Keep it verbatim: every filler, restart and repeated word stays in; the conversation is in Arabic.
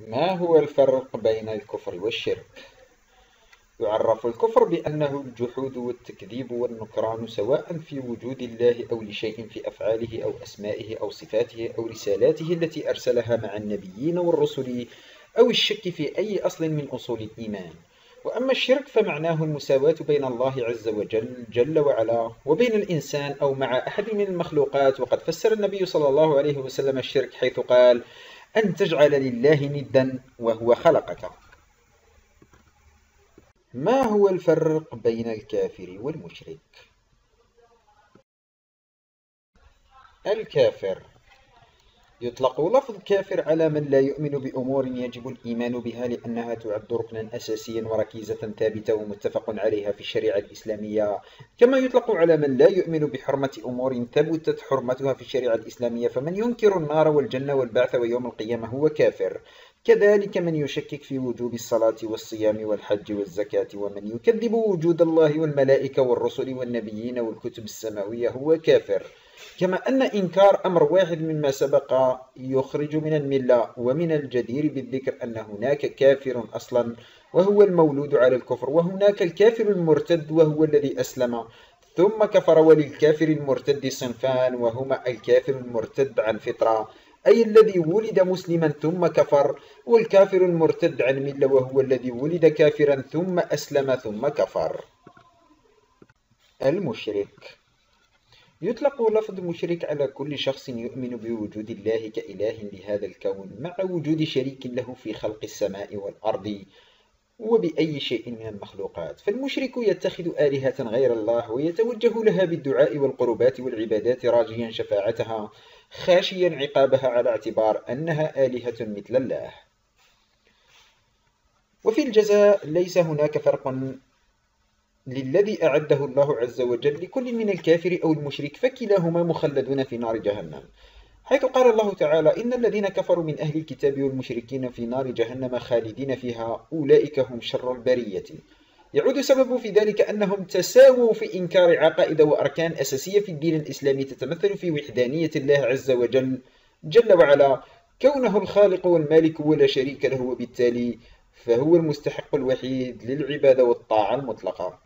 ما هو الفرق بين الكفر والشرك؟ يعرف الكفر بأنه الجحود والتكذيب والنكران سواء في وجود الله أو لشيء في أفعاله أو أسمائه أو صفاته أو رسالاته التي أرسلها مع النبيين والرسل أو الشك في أي أصل من أصول الإيمان. وأما الشرك فمعناه المساواة بين الله عز وجل جل وعلا وبين الإنسان أو مع أحد من المخلوقات. وقد فسر النبي صلى الله عليه وسلم الشرك حيث قال: أن تجعل لله ندا وهو خلقك. ما هو الفرق بين الكافر والمشرك؟ الكافر يطلق لفظ كافر على من لا يؤمن بأمور يجب الإيمان بها لأنها تعد ركنا أساسيا وركيزة ثابتة ومتفق عليها في الشريعة الإسلامية، كما يطلق على من لا يؤمن بحرمة أمور ثبتت حرمتها في الشريعة الإسلامية، فمن ينكر النار والجنة والبعث ويوم القيامة هو كافر. كذلك من يشكك في وجوب الصلاة والصيام والحج والزكاة، ومن يكذب وجود الله والملائكة والرسل والنبيين والكتب السماوية هو كافر. كما أن إنكار أمر واحد مما سبق يخرج من الملة. ومن الجدير بالذكر أن هناك كافر أصلا وهو المولود على الكفر، وهناك الكافر المرتد وهو الذي أسلم ثم كفر. وللكافر المرتد صنفان، وهما الكافر المرتد عن فطرة أي الذي ولد مسلما ثم كفر، والكافر المرتد عن ملة وهو الذي ولد كافرا ثم أسلم ثم كفر. المشرك يطلق لفظ مشرك على كل شخص يؤمن بوجود الله كإله لهذا الكون مع وجود شريك له في خلق السماء والأرض وبأي شيء من المخلوقات. فالمشرك يتخذ آلهة غير الله ويتوجه لها بالدعاء والقربات والعبادات راجيا شفاعتها خاشيا عقابها على اعتبار أنها آلهة مثل الله. وفي الجزاء ليس هناك فرق للذي أعده الله عز وجل لكل من الكافر أو المشرك، فكلاهما مخلدون في نار جهنم، حيث قال الله تعالى: إن الذين كفروا من أهل الكتاب والمشركين في نار جهنم خالدين فيها أولئك هم شر البرية. يعود سبب في ذلك أنهم تساووا في إنكار عقائد وأركان أساسية في الدين الإسلامي تتمثل في وحدانية الله عز وجل جل وعلا، كونه الخالق والمالك ولا شريك له، وبالتالي فهو المستحق الوحيد للعبادة والطاعة المطلقة.